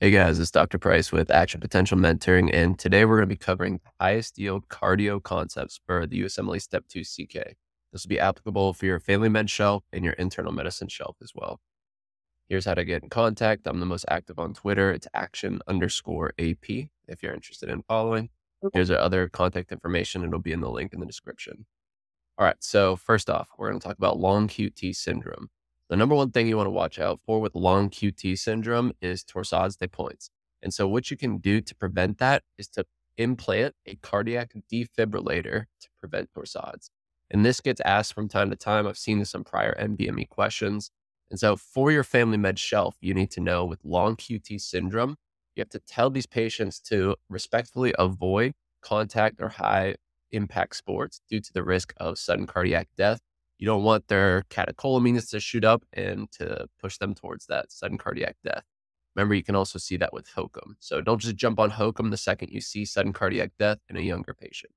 Hey guys, it's Dr. Price with Action Potential Mentoring, and today we're going to be covering the highest yield cardio concepts for the USMLE Step 2 CK. This will be applicable for your family med shelf and your internal medicine shelf as well. Here's how to get in contact. I'm the most active on Twitter. It's action_AP if you're interested in following. Here's our other contact information. It'll be in the link in the description. All right, so first off, we're going to talk about long QT syndrome. The number one thing you want to watch out for with long QT syndrome is torsades de pointes. And so what you can do to prevent that is to implant a cardiac defibrillator to prevent torsades. And this gets asked from time to time. I've seen this on prior NBME questions. And so for your family med shelf, you need to know with long QT syndrome, you have to tell these patients to respectfully avoid contact or high impact sports due to the risk of sudden cardiac death. You don't want their catecholamines to shoot up and to push them towards that sudden cardiac death. Remember, you can also see that with HOCM. So don't just jump on HOCM the second you see sudden cardiac death in a younger patient.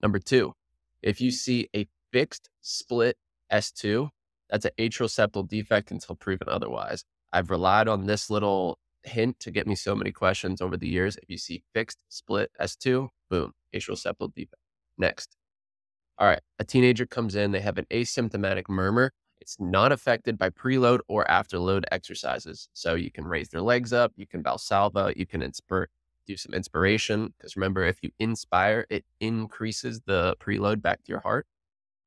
Number two, if you see a fixed split S2, that's an atrial septal defect until proven otherwise. I've relied on this little hint to get me so many questions over the years. If you see fixed split S2, boom, atrial septal defect. Next. All right, a teenager comes in, they have an asymptomatic murmur. It's not affected by preload or afterload exercises. So you can raise their legs up, you can Valsalva, you can do some inspiration. Because remember, if you inspire, it increases the preload back to your heart.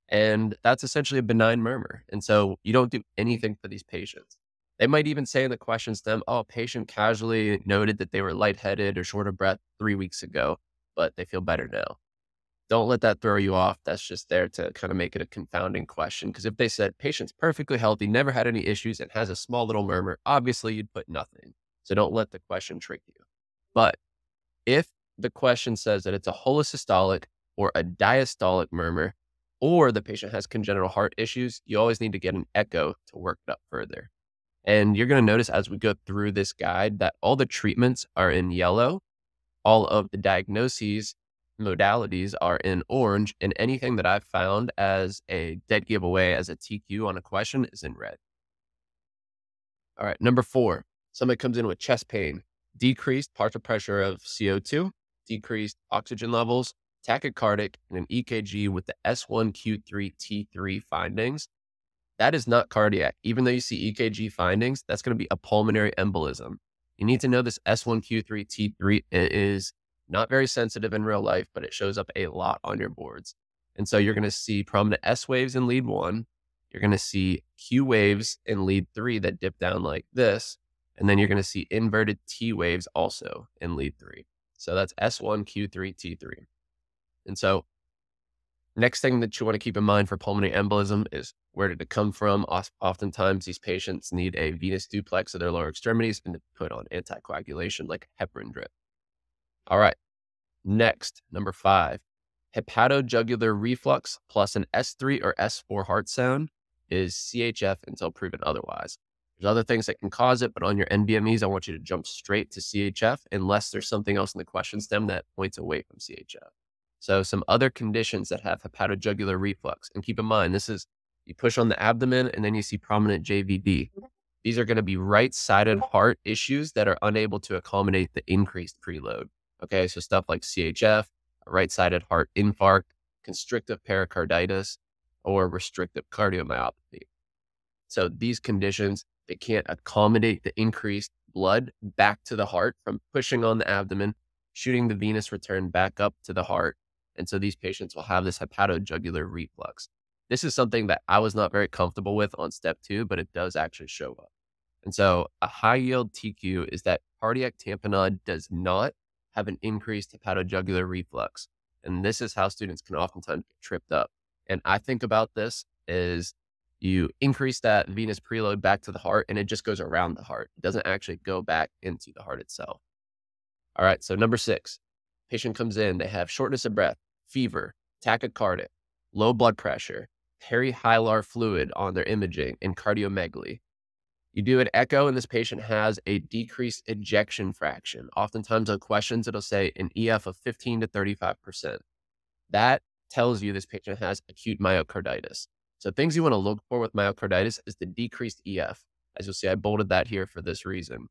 And that's essentially a benign murmur. And so you don't do anything for these patients. They might even say in the questions to them, oh, a patient casually noted that they were lightheaded or short of breath 3 weeks ago, but they feel better now. Don't let that throw you off. That's just there to kind of make it a confounding question. Because if they said patient's perfectly healthy, never had any issues, and has a small little murmur, obviously you'd put nothing. So don't let the question trick you. But if the question says that it's a holosystolic or a diastolic murmur, or the patient has congenital heart issues, you always need to get an echo to work it up further. And you're going to notice as we go through this guide that all the treatments are in yellow, all of the diagnoses, modalities are in orange, and anything that I've found as a dead giveaway as a TQ on a question is in red. All right, number four, somebody comes in with chest pain, decreased partial pressure of CO2, decreased oxygen levels, tachycardic, and an EKG with the S1Q3T3 findings. That is not cardiac. Even though you see EKG findings, that's going to be a pulmonary embolism. You need to know this S1Q3T3 is not very sensitive in real life, but it shows up a lot on your boards. And so you're going to see prominent S waves in lead one. You're going to see Q waves in lead three that dip down like this. And then you're going to see inverted T waves also in lead three. So that's S1Q3T3. And so next thing that you want to keep in mind for pulmonary embolism is where did it come from? Oftentimes these patients need a venous duplex of their lower extremities and to put on anticoagulation like heparin drip. All right, next, number five, hepatojugular reflux plus an S3 or S4 heart sound is CHF until proven otherwise. There's other things that can cause it, but on your NBMEs, I want you to jump straight to CHF unless there's something else in the question stem that points away from CHF. So some other conditions that have hepatojugular reflux, and keep in mind, this is, you push on the abdomen and then you see prominent JVD. These are going to be right-sided heart issues that are unable to accommodate the increased preload. Okay, so stuff like CHF, right-sided heart infarct, constrictive pericarditis, or restrictive cardiomyopathy. So these conditions, they can't accommodate the increased blood back to the heart from pushing on the abdomen, shooting the venous return back up to the heart. And so these patients will have this hepatojugular reflux. This is something that I was not very comfortable with on step two, but it does actually show up. And so a high-yield TQ is that cardiac tamponade does not have an increased hepatojugular reflux. And this is how students can oftentimes get tripped up. And I think about this is you increase that venous preload back to the heart and it just goes around the heart. It doesn't actually go back into the heart itself. All right, so number six, patient comes in, they have shortness of breath, fever, tachycardia, low blood pressure, perihilar fluid on their imaging, and cardiomegaly. You do an echo and this patient has a decreased ejection fraction. Oftentimes on questions, it'll say an EF of 15 to 35%. That tells you this patient has acute myocarditis. So things you want to look for with myocarditis is the decreased EF. As you'll see, I bolded that here for this reason.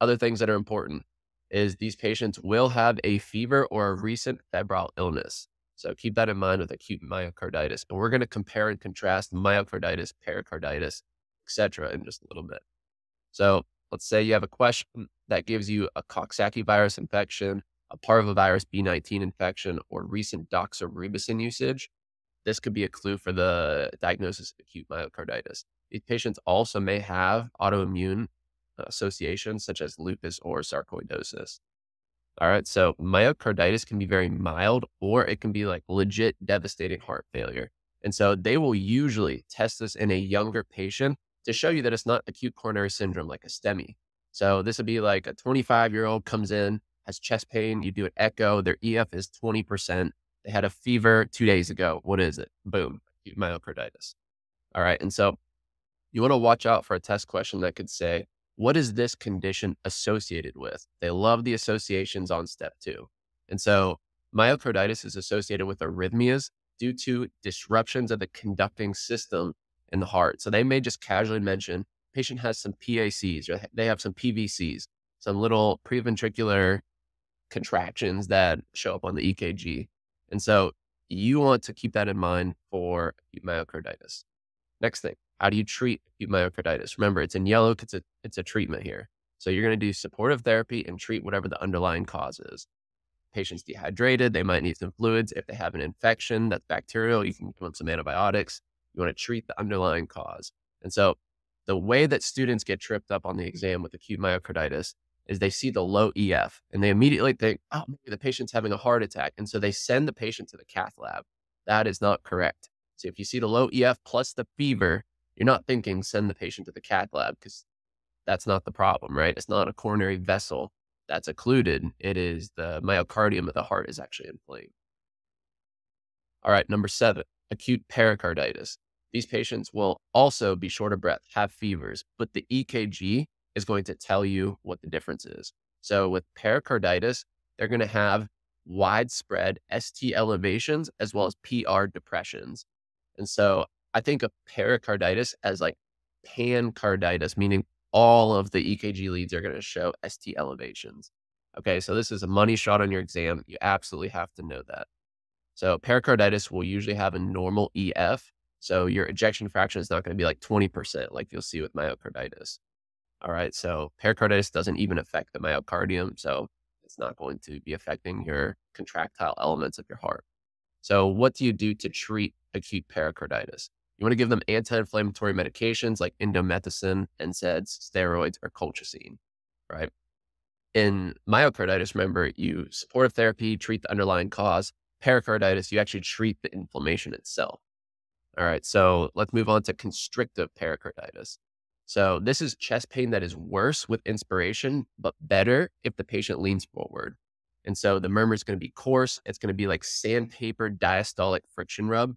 Other things that are important is these patients will have a fever or a recent febrile illness. So keep that in mind with acute myocarditis. But we're going to compare and contrast myocarditis, pericarditis, etc. in just a little bit. So let's say you have a question that gives you a Coxsackie virus infection, a parvovirus B19 infection, or recent doxorubicin usage. This could be a clue for the diagnosis of acute myocarditis. These patients also may have autoimmune associations such as lupus or sarcoidosis. All right, so myocarditis can be very mild, or it can be like legit devastating heart failure. And so they will usually test this in a younger patient to show you that it's not acute coronary syndrome like a STEMI. So this would be like a 25-year-old comes in, has chest pain, you do an echo, their EF is 20%. They had a fever 2 days ago. What is it? Boom, acute myocarditis. All right, and so you want to watch out for a test question that could say, what is this condition associated with? They love the associations on step two. And so myocarditis is associated with arrhythmias due to disruptions of the conducting system in the heart. So they may just casually mention patient has some PACs, or they have some PVCs, some little preventricular contractions that show up on the EKG. And so you want to keep that in mind for acute myocarditis. Next thing, how do you treat acute myocarditis? Remember, it's in yellow. It's a treatment here. So you're going to do supportive therapy and treat whatever the underlying cause is. Patient's dehydrated. They might need some fluids. If they have an infection that's bacterial, you can give them some antibiotics. You want to treat the underlying cause. And so the way that students get tripped up on the exam with acute myocarditis is they see the low EF and they immediately think, oh, maybe the patient's having a heart attack. And so they send the patient to the cath lab. That is not correct. So if you see the low EF plus the fever, you're not thinking send the patient to the cath lab, because that's not the problem, right? It's not a coronary vessel that's occluded. It is the myocardium of the heart is actually inflamed. All right, number 7, acute pericarditis. These patients will also be short of breath, have fevers, but the EKG is going to tell you what the difference is. So with pericarditis, they're going to have widespread ST elevations as well as PR depressions. And so I think of pericarditis as like pancarditis, meaning all of the EKG leads are going to show ST elevations. Okay, so this is a money shot on your exam. You absolutely have to know that. So pericarditis will usually have a normal EF. So your ejection fraction is not going to be like 20% like you'll see with myocarditis. All right, so pericarditis doesn't even affect the myocardium. So it's not going to be affecting your contractile elements of your heart. So what do you do to treat acute pericarditis? You want to give them anti-inflammatory medications like indomethacin, NSAIDs, steroids, or colchicine, right? In myocarditis, remember, you supportive therapy, treat the underlying cause. Pericarditis, you actually treat the inflammation itself. All right, so let's move on to constrictive pericarditis. So this is chest pain that is worse with inspiration, but better if the patient leans forward. And so the murmur is going to be coarse. It's going to be like sandpaper diastolic friction rub.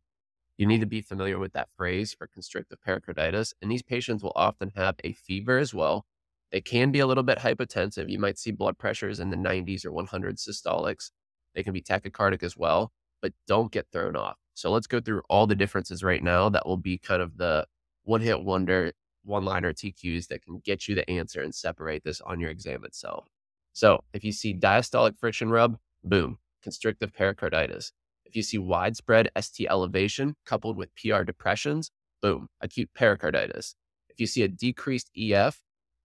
You need to be familiar with that phrase for constrictive pericarditis. And these patients will often have a fever as well. They can be a little bit hypotensive. You might see blood pressures in the 90s or 100 systolics. They can be tachycardic as well, but don't get thrown off. So let's go through all the differences right now. That will be kind of the one-hit wonder, one-liner TQs that can get you the answer and separate this on your exam itself. So if you see diastolic friction rub, boom, constrictive pericarditis. If you see widespread ST elevation coupled with PR depressions, boom, acute pericarditis. If you see a decreased EF,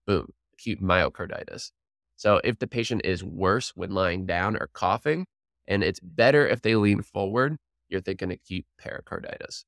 boom, acute myocarditis. So if the patient is worse when lying down or coughing, and it's better if they lean forward, you're thinking acute pericarditis.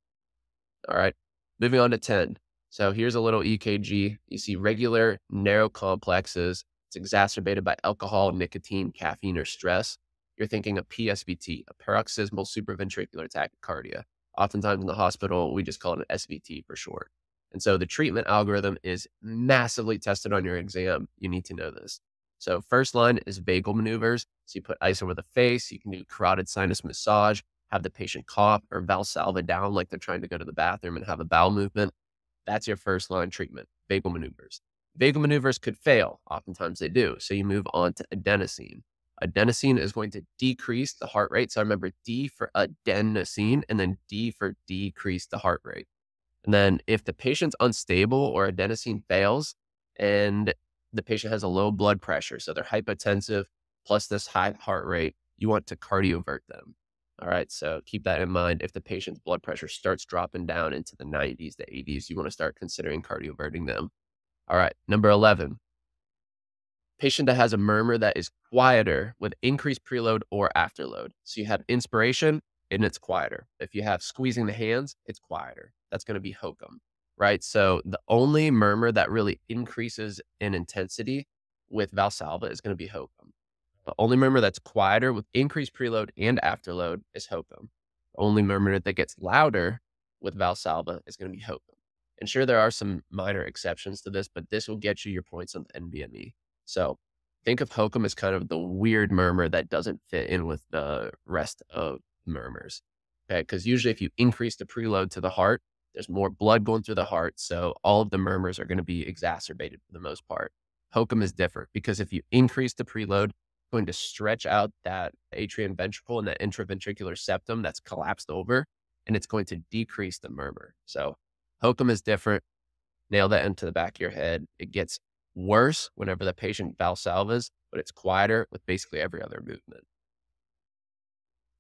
All right, moving on to 10. So here's a little EKG. You see regular narrow complexes. It's exacerbated by alcohol, nicotine, caffeine, or stress. You're thinking a PSVT, a paroxysmal supraventricular tachycardia. Oftentimes in the hospital, we just call it an SVT for short. And so the treatment algorithm is massively tested on your exam. You need to know this. So first line is vagal maneuvers. So you put ice over the face. You can do carotid sinus massage, have the patient cough or Valsalva down like they're trying to go to the bathroom and have a bowel movement. That's your first line treatment, vagal maneuvers. Vagal maneuvers could fail. Oftentimes they do. So you move on to adenosine. Adenosine is going to decrease the heart rate. So I remember D for adenosine and then D for decrease the heart rate. And then if the patient's unstable or adenosine fails and the patient has a low blood pressure, so they're hypotensive plus this high heart rate, you want to cardiovert them. All right, so keep that in mind. If the patient's blood pressure starts dropping down into the 90s, the 80s, you want to start considering cardioverting them. All right, number 11. Patient that has a murmur that is quieter with increased preload or afterload. So you have inspiration and it's quieter. If you have squeezing the hands, it's quieter. That's going to be HOCM, right? So the only murmur that really increases in intensity with Valsalva is going to be HOCM. The only murmur that's quieter with increased preload and afterload is HOCM. The only murmur that gets louder with Valsalva is going to be HOCM. And sure, there are some minor exceptions to this, but this will get you your points on the NBME. So think of HOCM as kind of the weird murmur that doesn't fit in with the rest of murmurs. Okay, because usually if you increase the preload to the heart, there's more blood going through the heart. So all of the murmurs are going to be exacerbated for the most part. HOCM is different because if you increase the preload, going to stretch out that atrium ventricle and that intraventricular septum that's collapsed over, and it's going to decrease the murmur. So HOCM is different. Nail that into the back of your head. It gets worse whenever the patient Valsalvas, but it's quieter with basically every other movement.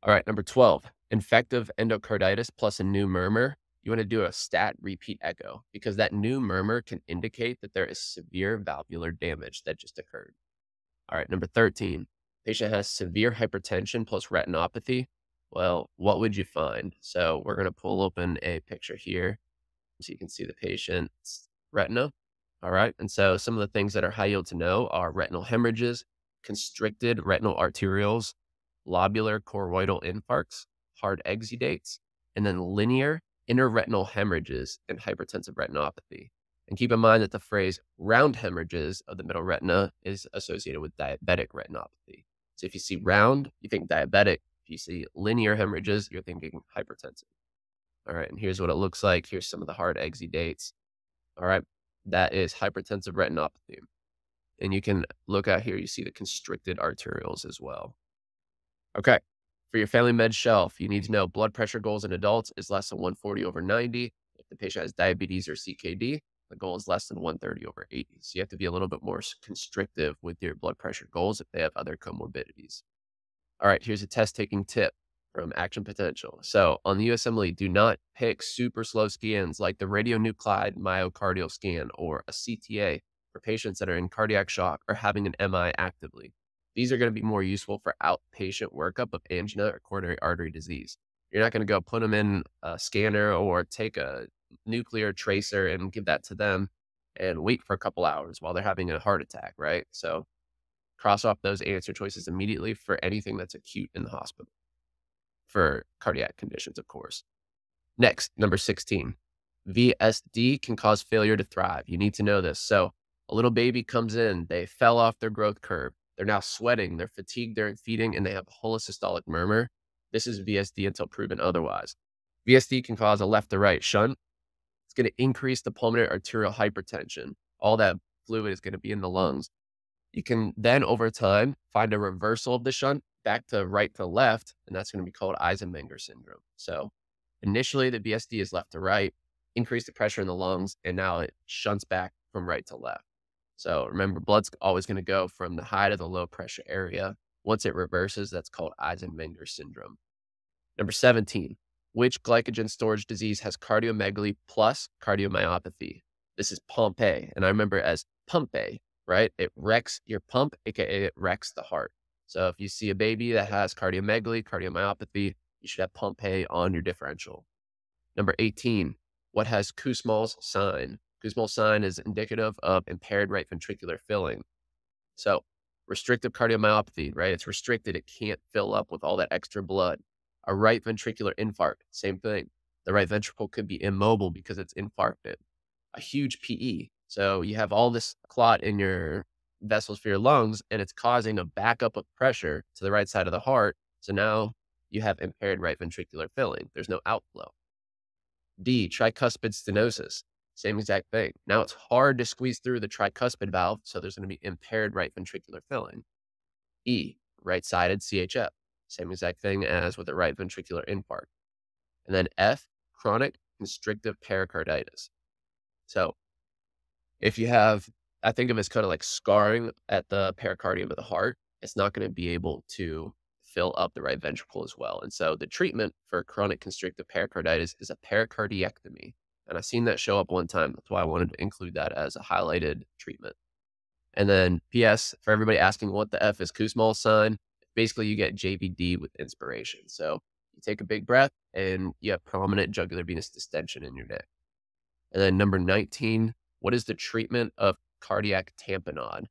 All right, number 12, infective endocarditis plus a new murmur. You want to do a stat repeat echo because that new murmur can indicate that there is severe valvular damage that just occurred. All right, number 13, patient has severe hypertension plus retinopathy. Well, what would you find? So we're going to pull open a picture here so you can see the patient's retina. All right, and so some of the things that are high yield to know are retinal hemorrhages, constricted retinal arterioles, lobular choroidal infarcts, hard exudates, and then linear interretinal hemorrhages and hypertensive retinopathy. And keep in mind that the phrase round hemorrhages of the middle retina is associated with diabetic retinopathy. So if you see round, you think diabetic. If you see linear hemorrhages, you're thinking hypertensive. All right, and here's what it looks like. Here's some of the hard exudates. All right, that is hypertensive retinopathy. And you can look out here, you see the constricted arterioles as well. Okay, for your family med shelf, you need to know blood pressure goals in adults is less than 140/90. If the patient has diabetes or CKD, the goal is less than 130/80. So you have to be a little bit more constrictive with your blood pressure goals if they have other comorbidities. All right, here's a test-taking tip from Action Potential. So on the USMLE, do not pick super slow scans like the radionuclide myocardial scan or a CTA for patients that are in cardiac shock or having an MI actively. These are going to be more useful for outpatient workup of angina or coronary artery disease. You're not going to go put them in a scanner or take a nuclear tracer and give that to them and wait for a couple hours while they're having a heart attack, right? So cross off those answer choices immediately for anything that's acute in the hospital for cardiac conditions, of course. Next, number 16, VSD can cause failure to thrive. You need to know this. So a little baby comes in, they fell off their growth curve. They're now sweating, they're fatigued, they're feeding, and they have a holosystolic murmur. This is VSD until proven otherwise. VSD can cause a left to right shunt. It's going to increase the pulmonary arterial hypertension. All that fluid is going to be in the lungs. You can then, over time, find a reversal of the shunt back to right to left, and that's going to be called Eisenmenger syndrome. So initially, the VSD is left to right, increase the pressure in the lungs, and now it shunts back from right to left. So remember, blood's always going to go from the high to the low pressure area. Once it reverses, that's called Eisenmenger syndrome. Number 17, which glycogen storage disease has cardiomegaly plus cardiomyopathy? This is Pompe, and I remember it as Pompe, right? It wrecks your pump, aka it wrecks the heart. So if you see a baby that has cardiomegaly, cardiomyopathy, you should have Pompe on your differential. Number 18, what has Kussmaul's sign? Kussmaul's sign is indicative of impaired right ventricular filling. So restrictive cardiomyopathy, right? It's restricted. It can't fill up with all that extra blood. A right ventricular infarct, same thing. The right ventricle could be immobile because it's infarcted. A huge PE. So you have all this clot in your vessels for your lungs, and it's causing a backup of pressure to the right side of the heart. So now you have impaired right ventricular filling. There's no outflow. D, tricuspid stenosis. Same exact thing. Now it's hard to squeeze through the tricuspid valve, so there's going to be impaired right ventricular filling. E, right-sided CHF. Same exact thing as with a right ventricular infarct. And then F, chronic constrictive pericarditis. So if you have I think of as kind of like scarring at the pericardium of the heart. It's not going to be able to fill up the right ventricle as well. And so the treatment for chronic constrictive pericarditis is a pericardiectomy. And I've seen that show up one time. That's why I wanted to include that as a highlighted treatment. And then PS, for everybody asking what the F is Kussmaul's sign, basically you get JVD with inspiration. So you take a big breath and you have prominent jugular venous distension in your neck. And then number 19, what is the treatment of cardiac tamponade?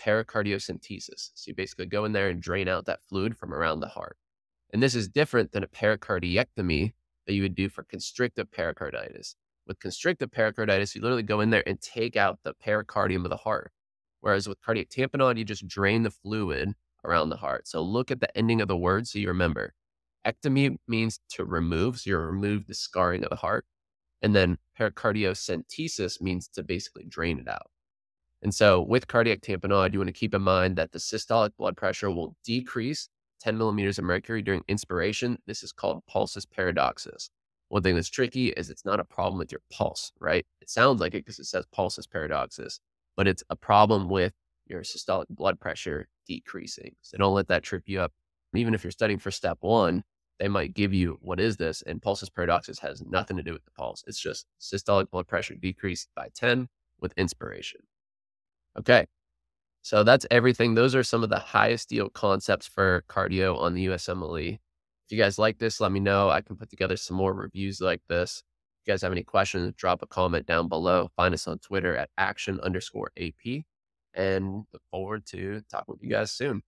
Pericardiocentesis. So you basically go in there and drain out that fluid from around the heart. And this is different than a pericardiectomy that you would do for constrictive pericarditis. With constrictive pericarditis, you literally go in there and take out the pericardium of the heart. Whereas with cardiac tamponade, you just drain the fluid around the heart. So look at the ending of the word so you remember. Ectomy means to remove, so you remove the scarring of the heart. And then pericardiocentesis means to basically drain it out. And so with cardiac tamponade, you want to keep in mind that the systolic blood pressure will decrease 10 millimeters of mercury during inspiration. This is called pulsus paradoxus. One thing that's tricky is it's not a problem with your pulse, right? It sounds like it because it says pulsus paradoxus, but it's a problem with your systolic blood pressure decreasing. So don't let that trip you up. Even if you're studying for step one, they might give you, what is this? And pulsus paradoxus has nothing to do with the pulse. It's just systolic blood pressure decreased by 10 with inspiration. Okay, so that's everything. Those are some of the highest yield concepts for cardio on the USMLE. If you guys like this, let me know. I can put together some more reviews like this. If you guys have any questions, drop a comment down below. Find us on Twitter at action_AP and look forward to talking with you guys soon.